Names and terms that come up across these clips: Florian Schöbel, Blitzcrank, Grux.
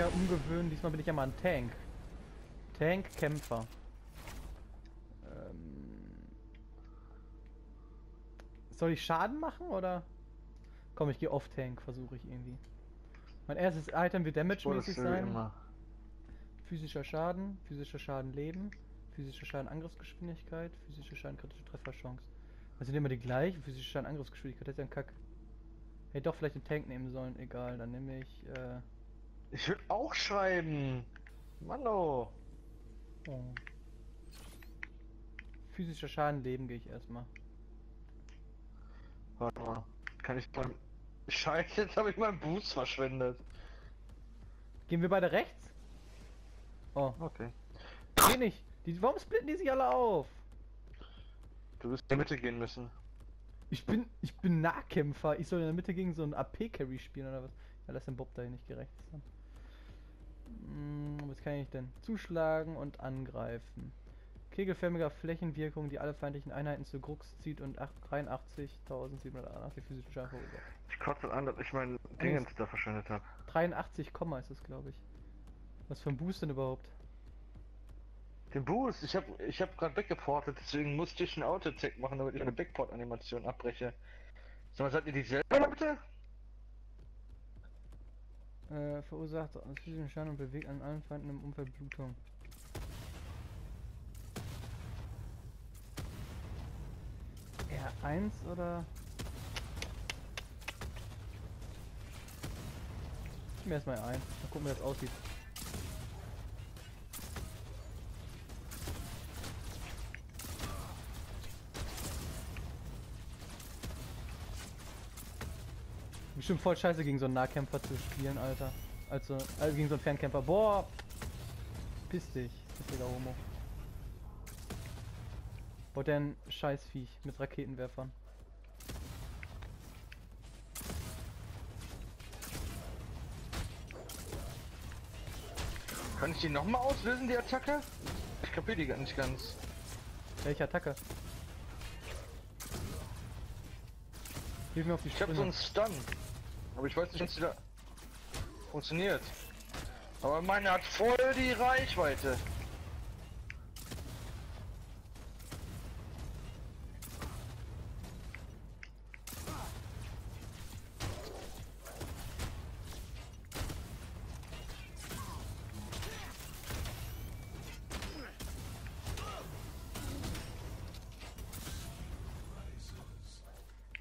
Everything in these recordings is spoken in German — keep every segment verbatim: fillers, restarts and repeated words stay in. ja umgewöhnen. Diesmal bin ich ja mal ein Tank. Tank-Kämpfer. Ähm Soll ich Schaden machen oder? Komm, ich gehe off Tank, versuche ich irgendwie. Mein erstes Item wird Damage-mäßig sein. Immer. Physischer Schaden, physischer Schaden Leben, physischer Schaden Angriffsgeschwindigkeit, physischer Schaden kritische Trefferchance. Das sind immer die gleichen, physischer Schaden Angriffsgeschwindigkeit, das ist ja ein Kack. Hätte doch vielleicht einen Tank nehmen sollen, egal, dann nehme ich, äh... Ich würde auch schreiben! Mano! Oh. Physischer Schaden Leben gehe ich erstmal. Warte mal, kann ich mal... Scheiße, jetzt habe ich meinen Boost verschwendet. Gehen wir beide rechts? Oh. Okay. Geh nicht! Die, warum splitten die sich alle auf? Du wirst in die Mitte gehen müssen. Ich bin, ich bin Nahkämpfer. Ich soll in der Mitte gegen so einen A P-Carry spielen oder was? Ja, lass den Bob da nicht gerecht sein. Hm, was kann ich denn? Zuschlagen und angreifen. Kegelförmiger Flächenwirkung, die alle feindlichen Einheiten zu Grux zieht und dreiundachtzigtausendsiebenhundertachtzig physischen Schaden verursacht. Ich kotze an, dass ich meinen Dingens da verschwendet habe. dreiundachtzig, ist das, glaube ich. Was für ein Boost denn überhaupt? Den Boost? Ich habe ich hab gerade backgeportet, deswegen musste ich einen Auto-Check machen, damit ich eine Backport-Animation abbreche. So, was seid ihr die selber, bitte? Äh, verursacht aus physischen Schaden und bewegt an allen Feinden im Umfeld Blutung. R eins oder? Ich nehme erstmal ein. Mal gucken, wie das aussieht. Bestimmt voll scheiße gegen so einen Nahkämpfer zu spielen, Alter. Also, also gegen so einen Fernkämpfer. Boah! Piss dich, pissiger Homo. Boah, der ein Scheißviech mit Raketenwerfern. Kann ich die nochmal auslösen, die Attacke? Ich kapier die gar nicht ganz. Welche Attacke? Hilf mir auf die Sprünge. Ich hab so einen Stun. Aber ich weiß nicht, ob es wieder funktioniert. Aber meine hat voll die Reichweite.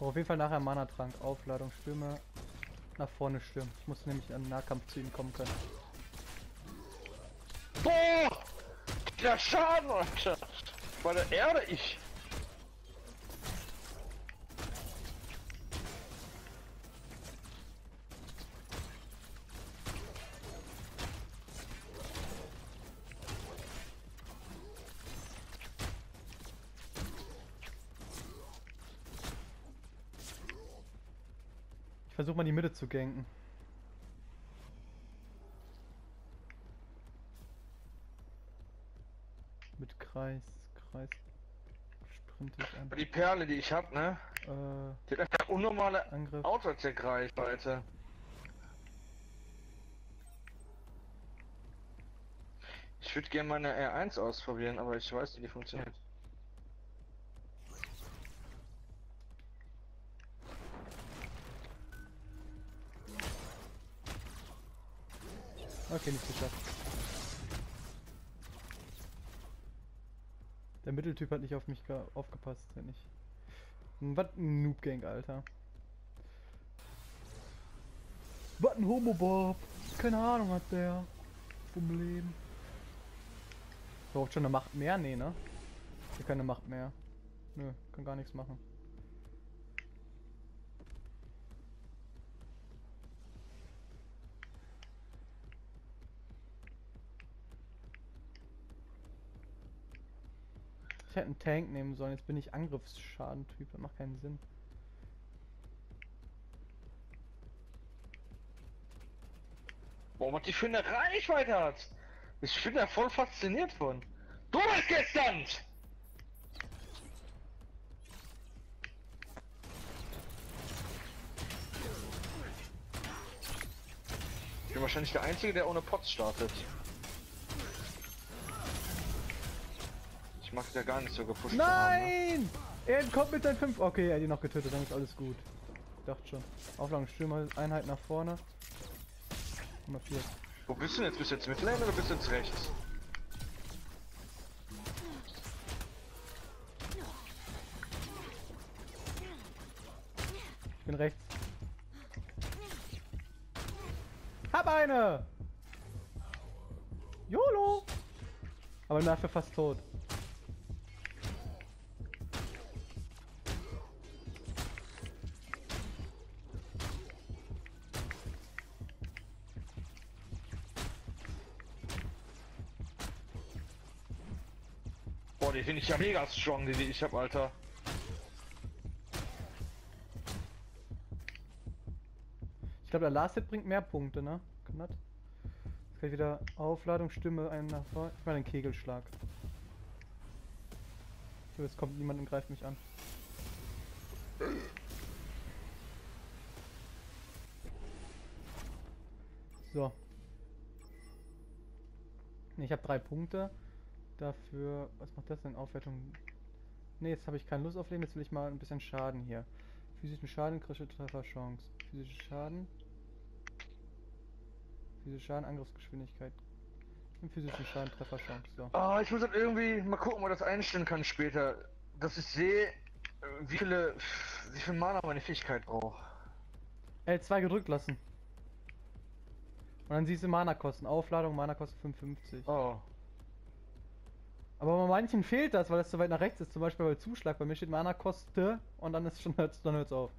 Oh, auf jeden Fall nachher Mana-Trank. Aufladung, Stürme. Nach vorne stürmen. Ich muss nämlich an den Nahkampf zu ihm kommen können. Boah! Der Schaden, Alter! Bei der Erde ich! Ich versuche mal die Mitte zu ganken. Mit Kreis, Kreis sprinte ich an. Die Perle, die ich hab, ne? Äh, die hat einfach unnormale Angriff. Auto-Check-Reichweite. Ich würde gerne meine R eins ausprobieren, aber ich weiß, wie die funktioniert. Okay, nicht geschafft. Der Mitteltyp hat nicht auf mich aufgepasst, wenn ich. Was ein Noob-Gang, Alter. Was ein Homo-Bob. Keine Ahnung hat der. Vom Leben. Braucht schon eine Macht mehr? Nee, ne? Ich habe keine Macht mehr. Nö, kann gar nichts machen. Ich hätte einen Tank nehmen sollen, jetzt bin ich Angriffsschadentyp, das macht keinen Sinn. Boah, was die für eine Reichweite hat! Ich bin da voll fasziniert von. Du bist gestunt! Ich bin wahrscheinlich der Einzige, der ohne Pots startet. Ich mag ja gar nicht so gepusht. Nein! Haben, ne? Er kommt mit seinen fünf. Okay, er hat ihn noch getötet, dann ist alles gut. Ich dachte schon. Auflagen Stürmer, Einheit nach vorne. hundertvier. Wo bist du denn jetzt? Bist du jetzt Mittelhand oder bist du jetzt rechts? Ich bin rechts. Hab eine! YOLO! Aber nachher fast tot. Boah, die finde ich ja mega strong, die, die ich hab, Alter. Ich glaube, der Last Hit bringt mehr Punkte, ne? Kann das? Jetzt kann ich wieder Aufladung, Stimme, einen nach vorne. Ich meine, einen Kegelschlag. So, jetzt kommt niemand und greift mich an. So. Ne, ich habe drei Punkte. Dafür. Was macht das denn? Aufwertung. Ne, jetzt habe ich keine Lust auf Leben. Jetzt will ich mal ein bisschen Schaden hier. Physischen Schaden, kritische Trefferchance. Physischen Schaden. Physischen Schaden, Angriffsgeschwindigkeit. Im physischen Schaden, Trefferchance. So. Ah, ich muss dann irgendwie mal gucken, ob man das einstellen kann später. Dass ich sehe, wie viele, wie viel Mana meine Fähigkeit braucht. L zwei gedrückt lassen. Und dann siehst du Mana-Kosten. Aufladung, Mana-Kosten fünfundfünfzig. Oh. Aber bei manchen fehlt das, weil das zu weit nach rechts ist. Zum Beispiel bei Zuschlag. Bei mir steht Mana-Koste und dann ist schon, dann hört's auf.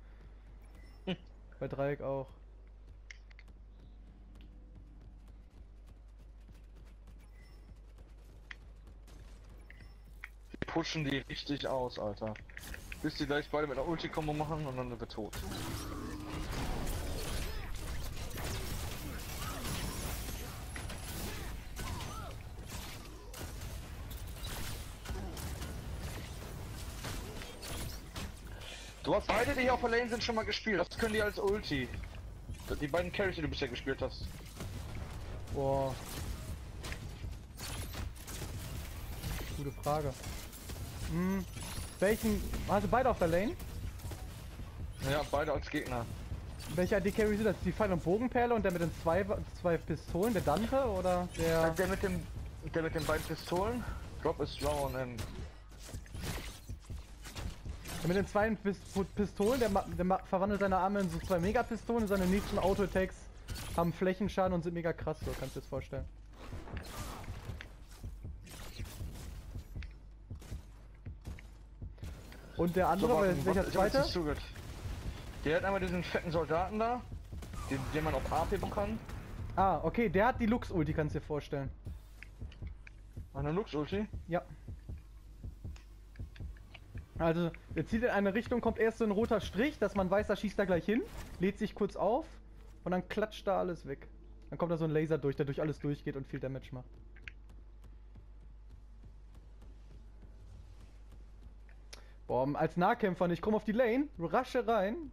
Hm. Bei Dreieck auch. Die pushen die richtig aus, Alter. Bis die gleich beide mit einer Ulti-Kombo machen und dann sind wir tot. Du hast beide, die hier auf der Lane sind, schon mal gespielt. Das können die als Ulti. Die beiden Carries, die du bisher gespielt hast. Boah. Gute Frage. Hm. Welchen... Also beide auf der Lane? Ja, beide als Gegner. Welcher die Carries sind das? Die Pfeil- und Bogenperle und der mit den zwei, zwei Pistolen? Der Dante oder der... Der mit dem... Der mit den beiden Pistolen? Drop is down and... Mit den zwei Pistolen, der, der verwandelt seine Arme in so zwei Megapistolen, seine nächsten Auto-Attacks haben Flächenschaden und sind mega krass, so kannst du dir das vorstellen. Und der andere, so, warten, welcher was, zweite? So gut. Der hat einmal diesen fetten Soldaten da, den, den man auf A P bauen kann. Ah, okay, der hat die Lux-Ulti, kannst du dir vorstellen. Eine Lux-Ulti? Ja. Also, er zieht in eine Richtung, kommt erst so ein roter Strich, dass man weiß, da schießt er gleich hin, lädt sich kurz auf und dann klatscht da alles weg. Dann kommt da so ein Laser durch, der durch alles durchgeht und viel Damage macht. Boah, als Nahkämpfer, ich komme auf die Lane, rushe rein,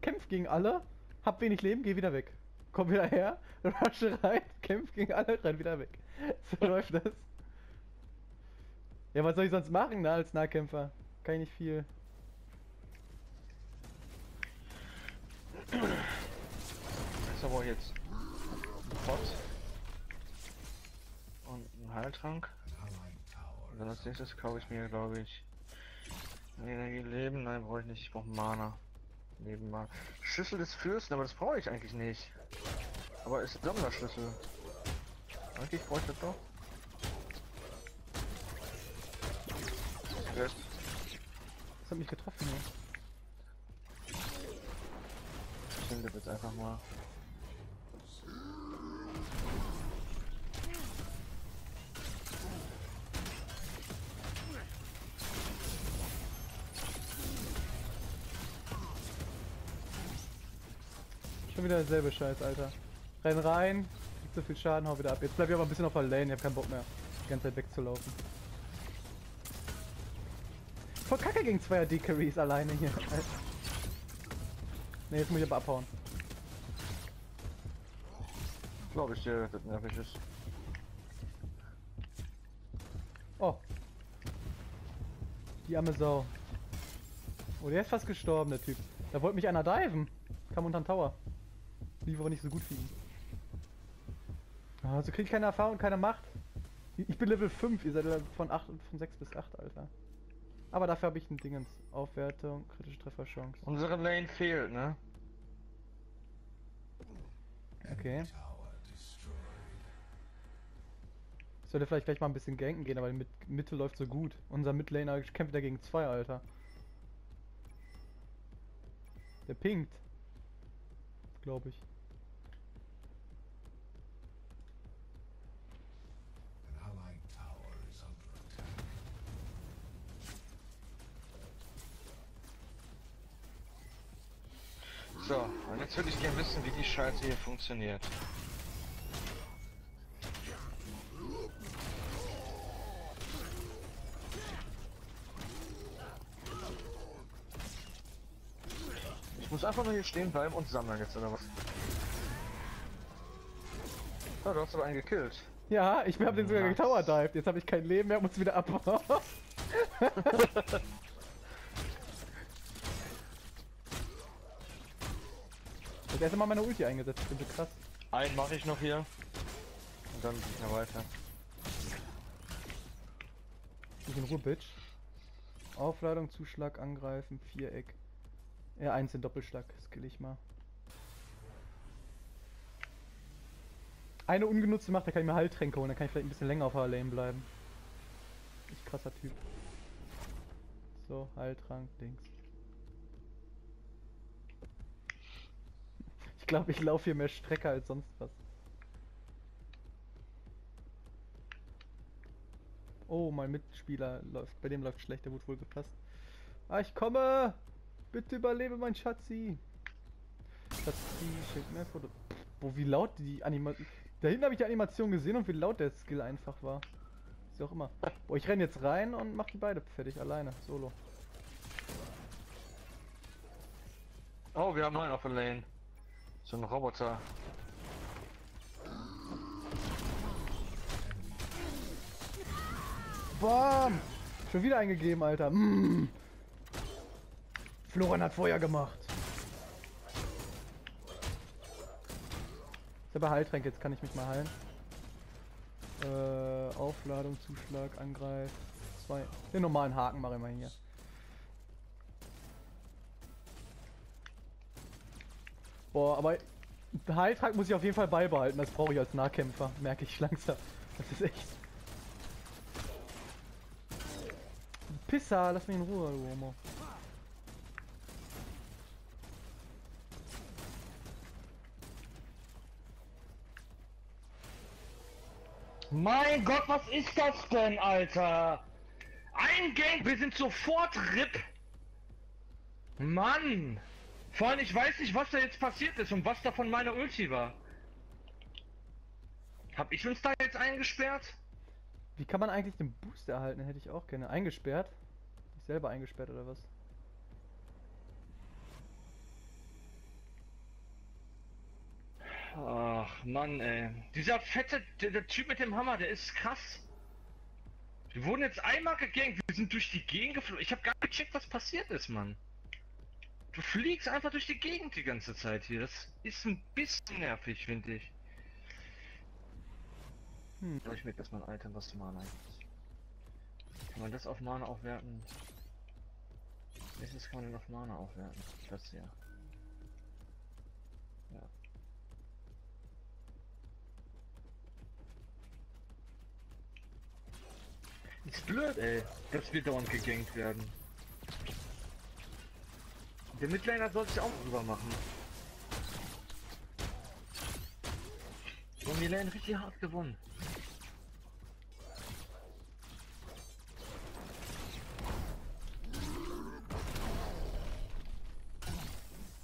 kämpf gegen alle, hab wenig Leben, geh wieder weg. Komm wieder her, rushe rein, kämpf gegen alle, renn wieder weg. So läuft das. Ja, was soll ich sonst machen, ne, als Nahkämpfer? Kann ich nicht viel. Das ist aber jetzt ein Pot und ein Heiltrank. Und dann als nächstes kaufe ich mir, glaube ich, Energie, Leben. Nein, brauche ich nicht. Ich brauche Mana. Leben, Mana. Schlüssel des Fürsten, aber das brauche ich eigentlich nicht. Aber ist ein Sammlerschlüssel. Eigentlich brauche ich das doch. Yes. Das hat mich getroffen, ja. Ich finde das jetzt einfach mal. Schon wieder derselbe Scheiß, Alter. Renn rein, gibt so viel Schaden, hau wieder ab. Jetzt bleib ich aber ein bisschen auf der Lane, ich hab keinen Bock mehr, die ganze Zeit wegzulaufen. Voll kacke gegen zwei A D-Carries alleine hier. Ne, jetzt muss ich aber abhauen. Glaube ich dir, dass das nervig ist. Oh. Die arme Sau. Oh, der ist fast gestorben, der Typ. Da wollte mich einer diven. Kam unter den Tower. Lief aber nicht so gut für ihn. Also kriegt keine Erfahrung, keine Macht. Ich bin Level fünf, ihr seid von acht und von sechs bis acht, Alter. Aber dafür habe ich ein Dingens. Aufwertung, kritische Trefferchance. Unsere Lane fehlt, ne? Okay. Ich sollte vielleicht gleich mal ein bisschen ganken gehen, aber die Mitte läuft so gut. Unser Midlaner kämpft wieder gegen zwei, Alter. Der pinkt. Glaube ich. So, und jetzt würde ich gerne wissen, wie die Scheiße hier funktioniert. Ich muss einfach nur hier stehen bleiben und sammeln jetzt, oder was? Oh, du hast aber einen gekillt. Ja, ich habe den sogar getower-dived. Jetzt habe ich kein Leben mehr, muss wieder abbauen. Ich hab erst mal meine Ulti eingesetzt, ich bin so krass. Einen mache ich noch hier. Und dann geht's ja weiter. Ich bin in Ruhe, Bitch. Aufladung, Zuschlag, Angreifen, Viereck. Ja, eins in Doppelschlag, skill ich mal. Eine ungenutzte Macht, da kann ich mir Heiltränke holen, da kann ich vielleicht ein bisschen länger auf der Lane bleiben. Ich krasser Typ. So, Heiltrank, Dings. Ich glaube, ich laufe hier mehr Strecke als sonst was. Oh, mein Mitspieler läuft. Bei dem läuft schlecht, der wurde wohl gepasst. Ah, ich komme! Bitte überlebe, mein Schatzi! Schatzi, schick mir ein Foto. Boah, wie laut die Animation. Da hinten habe ich die Animation gesehen und wie laut der Skill einfach war. Ist ja auch immer. Boah, ich renne jetzt rein und mach die beide fertig, alleine, solo. Oh, wir haben einen auf der Lane. So ein Roboter. Bam! Schon wieder eingegeben, Alter. Mm. Florian hat Feuer gemacht. Ist aber Heiltränk, jetzt kann ich mich mal heilen. Äh, Aufladung, Zuschlag, Angreif. Zwei. Den normalen Haken mache ich mal hier. Boah, aber Heiltrank muss ich auf jeden Fall beibehalten, das brauche ich als Nahkämpfer, merke ich langsam. Das ist echt... Pisser, lass mich in Ruhe, du Homo. Mein Gott, was ist das denn, Alter? Ein Gang, wir sind sofort R I P! Mann! Vor allem, ich weiß nicht, was da jetzt passiert ist und was da von meiner Ulti war. Hab ich uns da jetzt eingesperrt? Wie kann man eigentlich den Boost erhalten? Den hätte ich auch gerne. Eingesperrt? Ich selber eingesperrt oder was? Ach Mann, ey. Dieser fette, der, der Typ mit dem Hammer, der ist krass. Wir wurden jetzt einmal gegankt, wir sind durch die Gegend geflogen. Ich hab gar nicht gecheckt, was passiert ist, Mann. Du fliegst einfach durch die Gegend die ganze Zeit hier. Das ist ein bisschen nervig, finde ich. Hm. Ich merke, dass mein Item was zu Mana ist. Kann man das auf Mana aufwerten? Nächstes kann man auf Mana aufwerten. Das hier. Ja. Ist blöd, ey, dass wir dauernd gegankt werden. Der Midlaner sollte ich auch drüber machen. Wir haben die Lane richtig hart gewonnen.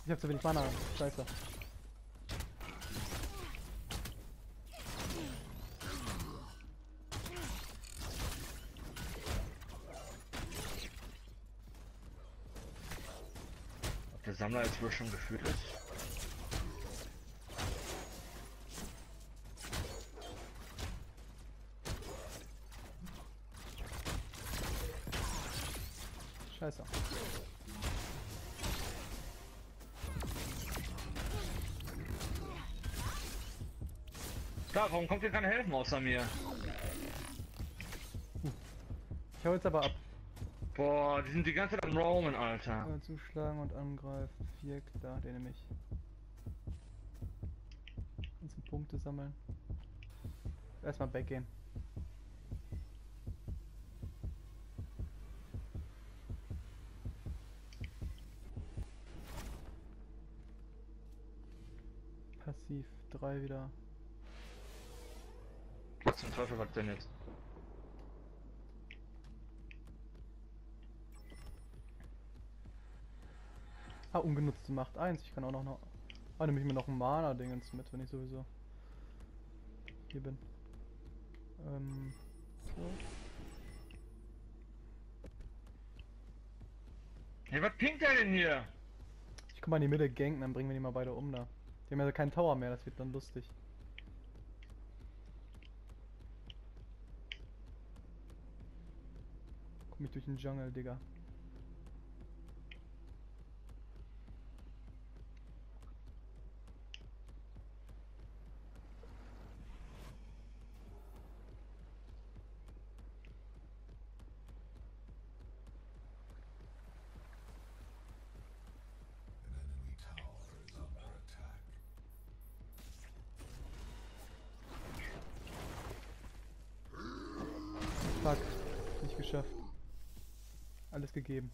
Ich hab zu wenig Mana. Scheiße. Der Sammler ist wohl schon gefühlt ist. Scheiße. Da, warum kommt hier keiner helfen außer mir? Ich hau jetzt aber ab. Boah, die sind die ganze Zeit am Roamen, Alter. Zuschlagen und angreifen. Vier, da, den nehme ich. Kannst du Punkte sammeln. Erstmal weggehen. Passiv, drei wieder. Was zum Teufel war denn jetzt? Ah, ungenutzte Macht eins. Ich kann auch noch eine. Ah, nehme ich mir noch ein Mana-Dingens mit, wenn ich sowieso hier bin. Ähm. So. Hey, was pinkt der denn hier? Ich komm mal in die Mitte ganken, dann bringen wir die mal beide um da. Die haben ja keinen Tower mehr, das wird dann lustig. Komm ich durch den Jungle, Digga. Fuck, nicht geschafft. Alles gegeben.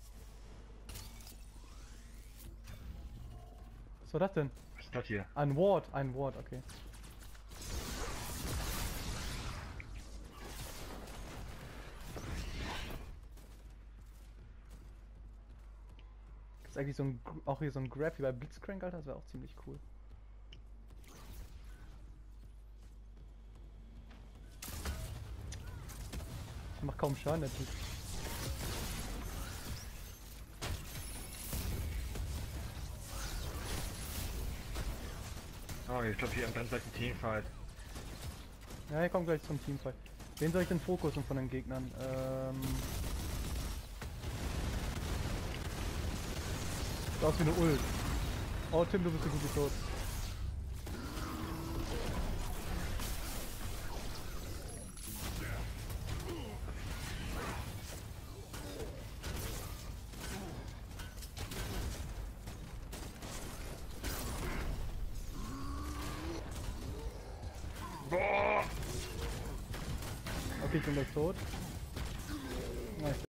Was war das denn? Was ist das hier? Ein Ward, ein Ward, okay. Ist eigentlich so ein, auch hier so ein Grab wie bei Blitzcrank, Alter, das wäre auch ziemlich cool. Macht kaum Schaden, der Typ. Oh, ich glaube, hier am Rand gleich ein Teamfight. Ja, hier kommt gleich zum Teamfight. Wen soll ich denn fokussen von den Gegnern? Ähm. Da ist wie eine Ult. Oh, Tim, du bist so gut geschossen. Okay, ich bin gleich tot. Nice.